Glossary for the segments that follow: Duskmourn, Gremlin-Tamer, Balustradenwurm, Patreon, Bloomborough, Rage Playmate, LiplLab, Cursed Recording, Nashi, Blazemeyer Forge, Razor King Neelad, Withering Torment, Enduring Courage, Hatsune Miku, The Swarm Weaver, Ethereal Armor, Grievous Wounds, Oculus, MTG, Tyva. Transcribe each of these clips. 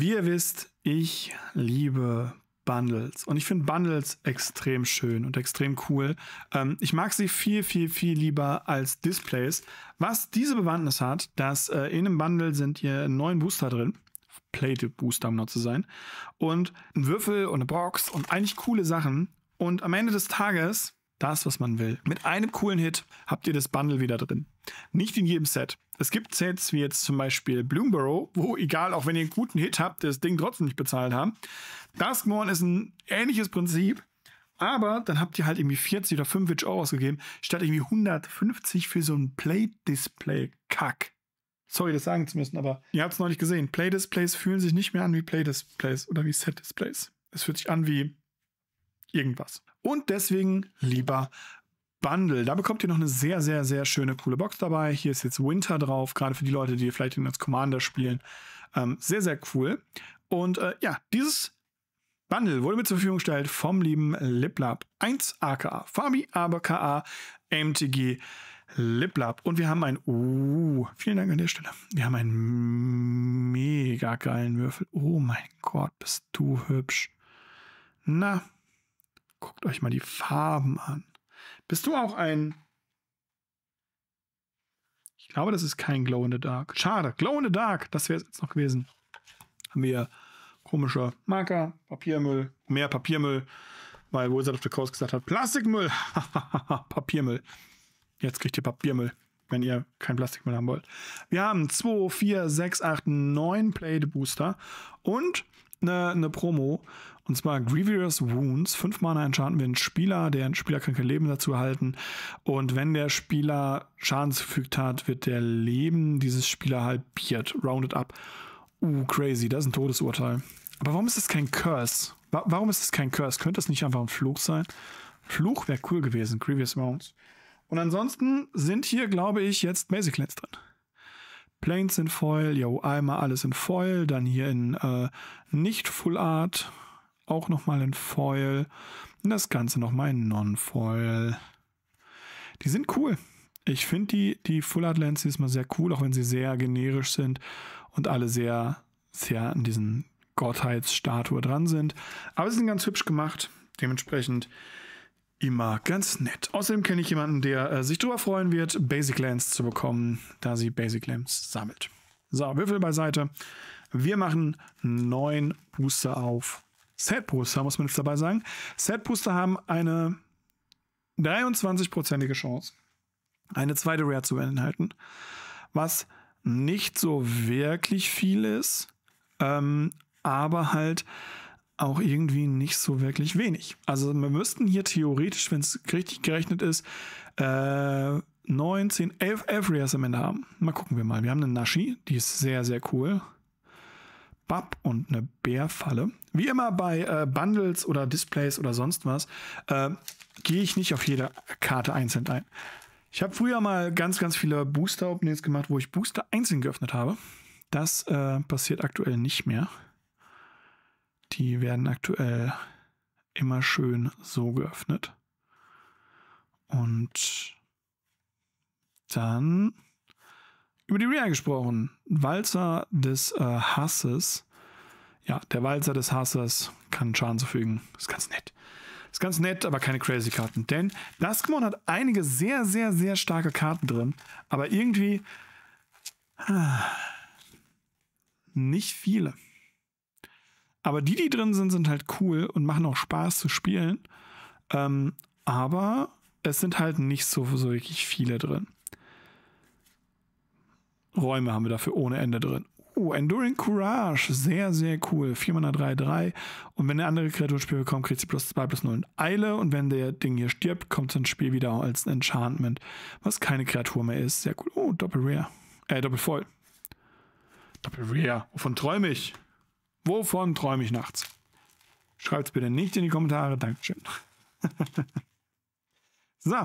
Wie ihr wisst, ich liebe Bundles. Und ich finde Bundles extrem schön und extrem cool. Ich mag sie viel, viel, viel lieber als Displays. Was diese Bewandtnis hat, dass in einem Bundle sind hier 9 Booster drin. Plated Booster, um noch zu sein. Und ein Würfel und eine Box und eigentlich coole Sachen. Und am Ende des Tages, das, was man will. Mit einem coolen Hit habt ihr das Bundle wieder drin. Nicht in jedem Set. Es gibt Sets wie jetzt zum Beispiel Bloomborough, wo egal, auch wenn ihr einen guten Hit habt, das Ding trotzdem nicht bezahlt haben. Duskmourn ist ein ähnliches Prinzip, aber dann habt ihr halt irgendwie 40 oder 45 Euro ausgegeben, statt irgendwie 150 für so ein Play-Display-Kack. Sorry, das sagen zu müssen, aber ihr habt es neulich gesehen. Play-Displays fühlen sich nicht mehr an wie Play-Displays oder wie Set-Displays. Es fühlt sich an wie irgendwas. Und deswegen lieber Bundle. Da bekommt ihr noch eine sehr, sehr, sehr schöne, coole Box dabei. Hier ist jetzt Winter drauf, gerade für die Leute, die vielleicht als Commander spielen. Sehr, sehr cool. Und ja, dieses Bundle wurde mir zur Verfügung gestellt vom lieben LiplLab 1 aka Fabi, aber ka MTG LiplLab. Und wir haben einen, vielen Dank an der Stelle. Wir haben einen mega geilen Würfel. Oh mein Gott, bist du hübsch. Na, guckt euch mal die Farben an. Bist du auch ein... Ich glaube, das ist kein Glow in the Dark. Schade, Glow in the Dark, das wäre es jetzt noch gewesen. Haben wir komische Marker, Papiermüll, mehr Papiermüll, weil Wizard of the Coast gesagt hat, Plastikmüll, Papiermüll. Jetzt kriegt ihr Papiermüll, wenn ihr kein Plastikmüll haben wollt. Wir haben 2, 4, 6, 8, 9 Plate Booster und eine Promo. Und zwar Grievous Wounds. 5 Mana enchanten wir einen Spieler, der ein Spieler kann kein Leben dazu erhalten. Und wenn der Spieler Schaden zugefügt hat, wird der Leben dieses Spielers halbiert. Rounded up. Crazy. Das ist ein Todesurteil. Aber warum ist das kein Curse? Warum ist das kein Curse? Könnte das nicht einfach ein Fluch sein? Fluch wäre cool gewesen. Grievous Wounds. Und ansonsten sind hier, glaube ich, jetzt Basic Lands drin. Planes in Foil. Jo, einmal alles in Foil. Dann hier in nicht Full Art. Auch nochmal in Foil. Und das Ganze nochmal in Non-Foil. Die sind cool. Ich finde die Full Art Lands diesmal sehr cool, auch wenn sie sehr generisch sind und alle sehr, sehr an diesen Gottheitsstatue dran sind. Aber sie sind ganz hübsch gemacht. Dementsprechend immer ganz nett. Außerdem kenne ich jemanden, der sich darüber freuen wird, Basic Lands zu bekommen, da sie Basic Lands sammelt. So, Würfel beiseite. Wir machen 9 Booster auf. Set Booster, muss man jetzt dabei sagen. Set Booster haben eine 23%ige Chance, eine zweite Rare zu enthalten, was nicht so wirklich viel ist, aber halt auch irgendwie nicht so wirklich wenig. Also wir müssten hier theoretisch, wenn es richtig gerechnet ist, 9, 10, 11 Rares am Ende haben. Mal gucken wir mal. Wir haben eine Nashi, die ist sehr, sehr cool. Bab und eine Bärfalle. Wie immer bei Bundles oder Displays oder sonst was, gehe ich nicht auf jede Karte einzeln ein. Ich habe früher mal ganz, ganz viele Booster-Openings gemacht, wo ich Booster einzeln geöffnet habe. Das passiert aktuell nicht mehr. Die werden aktuell immer schön so geöffnet. Und dann... über die Rare gesprochen. Walzer des Hasses. Ja, der Walzer des Hasses kann Schaden zufügen. Ist ganz nett. Ist ganz nett, aber keine crazy Karten. Denn Duskmourn hat einige sehr, sehr, sehr starke Karten drin. Aber irgendwie nicht viele. Aber die drin sind, sind halt cool und machen auch Spaß zu spielen. Aber es sind halt nicht so wirklich viele drin. Räume haben wir dafür ohne Ende drin. Enduring Courage, sehr, sehr cool. 4 Mana 3/3. Und wenn eine andere Kreatur ins Spiel bekommt, kriegt sie +2/+0 in Eile. Und wenn der Ding hier stirbt, kommt es ins Spiel wieder als Enchantment, was keine Kreatur mehr ist. Sehr cool. Doppel-Rare. Doppel-Voll. Doppel-Rare. Wovon träume ich? Wovon träume ich nachts? Schreibt es bitte nicht in die Kommentare. Dankeschön. So.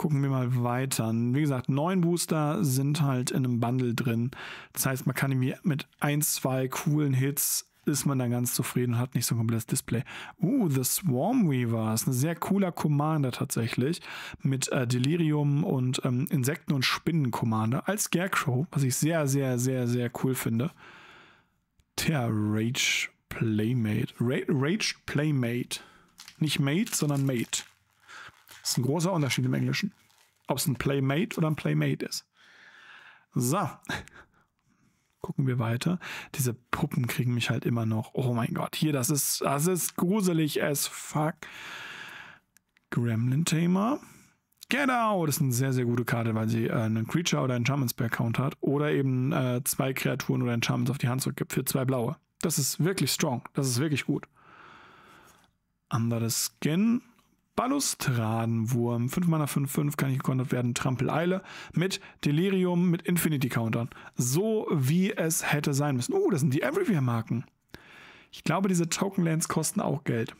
Gucken wir mal weiter. Wie gesagt, 9 Booster sind halt in einem Bundle drin. Das heißt, man kann irgendwie mit 1, 2 coolen Hits ist man dann ganz zufrieden und hat nicht so ein komplettes Display. The Swarm Weaver ist ein sehr cooler Commander tatsächlich, mit Delirium und Insekten- und Spinnen-Commander als Scarecrow, was ich sehr cool finde. Tja, Rage Playmate. Rage Playmate. Nicht Mate, sondern Mate. Das ist ein großer Unterschied im Englischen. Ob es ein Playmate oder ein Playmate ist. So. Gucken wir weiter. Diese Puppen kriegen mich halt immer noch. Oh mein Gott. Hier, das ist gruselig as fuck. Gremlin-Tamer. Genau. Das ist eine sehr gute Karte, weil sie einen Creature oder einen Shaman Spell Count hat. Oder eben zwei Kreaturen oder einen Shaman auf die Hand zurückgibt für zwei blaue. Das ist wirklich strong. Das ist wirklich gut. Anderes Skin. Balustradenwurm, 5 Mana 5/5, kann nicht gekontert werden, Trampeleile mit Delirium, mit Infinity-Countern. So wie es hätte sein müssen. Oh, das sind die Everywhere-Marken. Ich glaube, diese Tokenlands kosten auch Geld.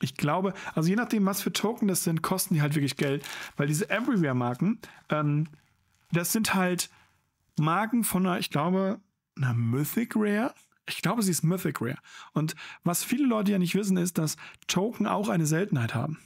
Ich glaube, also je nachdem, was für Token das sind, kosten die halt wirklich Geld. Weil diese Everywhere-Marken, das sind halt Marken von einer, ich glaube, einer Mythic Rare. Ich glaube, sie ist Mythic Rare. Und was viele Leute ja nicht wissen, ist, dass Token auch eine Seltenheit haben.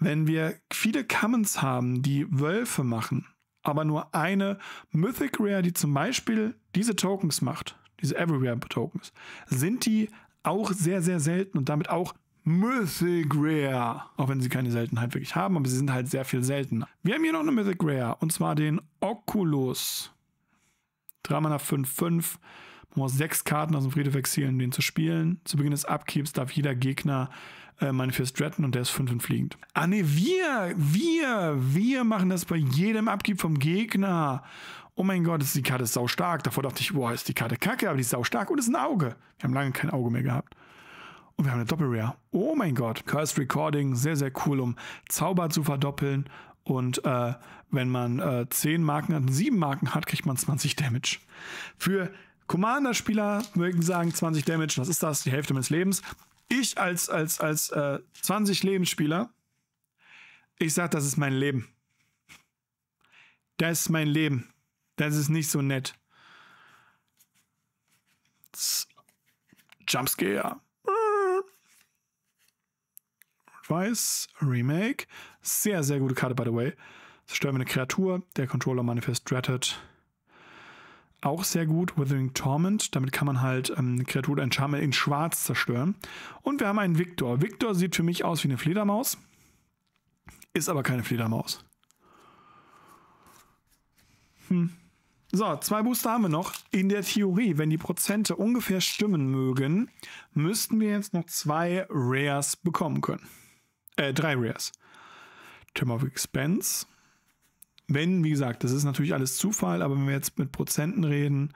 Wenn wir viele Commons haben, die Wölfe machen, aber nur eine Mythic Rare, die zum Beispiel diese Tokens macht, diese Everywhere Tokens, sind die auch sehr selten und damit auch Mythic Rare. Auch wenn sie keine Seltenheit wirklich haben, aber sie sind halt sehr viel seltener. Wir haben hier noch eine Mythic Rare und zwar den Oculus. 3 Mana 5/5. Man muss 6 Karten aus dem Friedhof exilen, um den zu spielen. Zu Beginn des Upkeeps darf jeder Gegner Manifest retten und der ist 5 und fliegend. Ah ne, wir machen das bei jedem Upkeep vom Gegner. Oh mein Gott, die Karte ist sau stark. Davor dachte ich, boah, ist die Karte kacke, aber die ist sau stark und ist ein Auge. Wir haben lange kein Auge mehr gehabt. Und wir haben eine Doppelrare. Oh mein Gott. Cursed Recording, sehr cool, um Zauber zu verdoppeln. Und wenn man 10 Marken hat und 7 Marken hat, kriegt man 20 Damage. Für Commander-Spieler mögen sagen 20 Damage, was ist das? Die Hälfte meines Lebens. Ich als 20 Lebensspieler, ich sag, das ist mein Leben. Das ist mein Leben. Das ist nicht so nett. Jumpscare. Weiß, Remake. Sehr gute Karte, by the way. Zerstören wir eine Kreatur, der Controller Manifest rettet. Auch sehr gut, Withering Torment. Damit kann man halt eine Kreatur oder ein Charme in Schwarz zerstören. Und wir haben einen Victor. Victor sieht für mich aus wie eine Fledermaus. Ist aber keine Fledermaus. So, 2 Booster haben wir noch. In der Theorie, wenn die Prozente ungefähr stimmen mögen, müssten wir jetzt noch 2 Rares bekommen können. 3 Rares. Term of Expense. Wenn, wie gesagt, das ist natürlich alles Zufall, aber wenn wir jetzt mit Prozenten reden,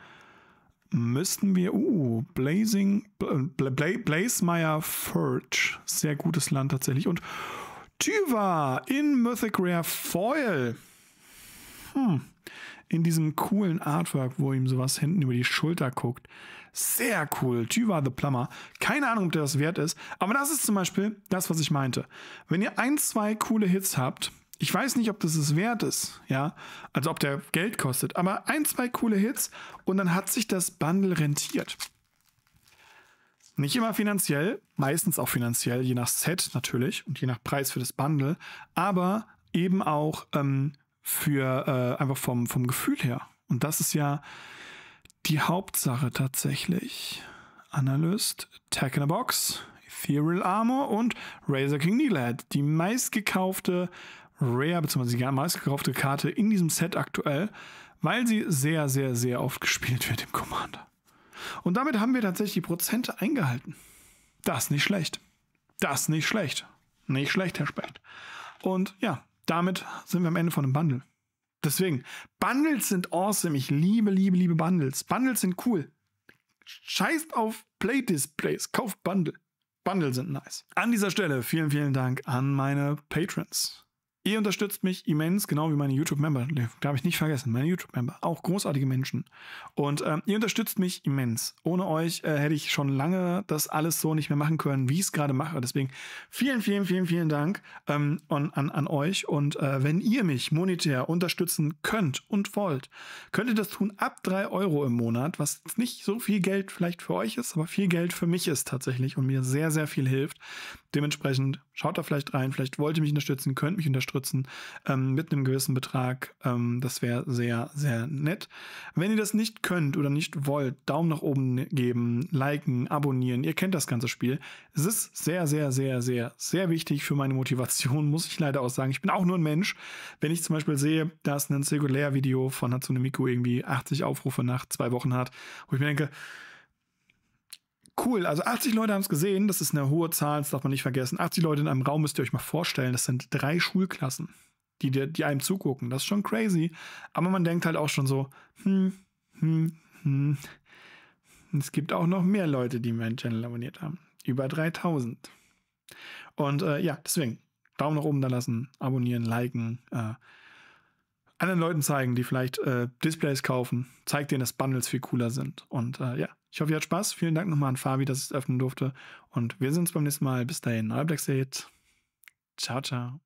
müssten wir, Blazemeyer Forge, sehr gutes Land tatsächlich, und Tyva in Mythic Rare Foil, in diesem coolen Artwork, wo ihm sowas hinten über die Schulter guckt, sehr cool, Tyva the Plumber, keine Ahnung, ob der das wert ist, aber das ist zum Beispiel das, was ich meinte, wenn ihr 1, 2 coole Hits habt. Ich weiß nicht, ob das es wert ist, ja, also ob der Geld kostet, aber 1, 2 coole Hits und dann hat sich das Bundle rentiert. Nicht immer finanziell, meistens auch finanziell, je nach Set natürlich und je nach Preis für das Bundle, aber eben auch für einfach vom Gefühl her. Und das ist ja die Hauptsache tatsächlich. Analyst, Tag in a Box, Ethereal Armor und Razor King Neelad, die meistgekaufte Rare, beziehungsweise die meistgekaufte Karte in diesem Set aktuell, weil sie sehr oft gespielt wird im Commander. Und damit haben wir tatsächlich die Prozente eingehalten. Das ist nicht schlecht. Das ist nicht schlecht. Nicht schlecht, Herr Specht. Und ja, damit sind wir am Ende von einem Bundle. Deswegen, Bundles sind awesome. Ich liebe Bundles. Bundles sind cool. Scheißt auf Play-Displays. Kauft Bundle. Bundle sind nice. An dieser Stelle vielen Dank an meine Patrons. Ihr unterstützt mich immens, genau wie meine YouTube-Member. Da habe ich nicht vergessen, meine YouTube-Member. Auch großartige Menschen. Und ihr unterstützt mich immens. Ohne euch hätte ich schon lange das alles so nicht mehr machen können, wie ich es gerade mache. Deswegen vielen, vielen, vielen, vielen Dank an euch. Und wenn ihr mich monetär unterstützen könnt und wollt, könnt ihr das tun ab 3 € im Monat, was jetzt nicht so viel Geld vielleicht für euch ist, aber viel Geld für mich ist tatsächlich und mir sehr, sehr viel hilft. Dementsprechend schaut da vielleicht rein. Vielleicht wollt ihr mich unterstützen, könnt mich unterstützen. Mit einem gewissen Betrag. Das wäre sehr, sehr nett. Wenn ihr das nicht könnt oder nicht wollt, Daumen nach oben geben, liken, abonnieren. Ihr kennt das ganze Spiel. Es ist sehr, sehr, sehr, sehr, sehr wichtig für meine Motivation, muss ich leider auch sagen. Ich bin auch nur ein Mensch. Wenn ich zum Beispiel sehe, dass ein Singulair-Video von Hatsune Miku irgendwie 80 Aufrufe nach 2 Wochen hat, wo ich mir denke, cool, also 80 Leute haben es gesehen, das ist eine hohe Zahl, das darf man nicht vergessen. 80 Leute in einem Raum müsst ihr euch mal vorstellen, das sind 3 Schulklassen, die einem zugucken. Das ist schon crazy, aber man denkt halt auch schon so, es gibt auch noch mehr Leute, die meinen Channel abonniert haben. Über 3000. Und ja, deswegen, Daumen nach oben da lassen, abonnieren, liken, anderen Leuten zeigen, die vielleicht Displays kaufen, zeigt denen, dass Bundles viel cooler sind. Und ja, ich hoffe, ihr habt Spaß. Vielen Dank nochmal an Fabi, dass ich es öffnen durfte. Und wir sehen uns beim nächsten Mal. Bis dahin, euer Blazemeyer. Ciao, ciao.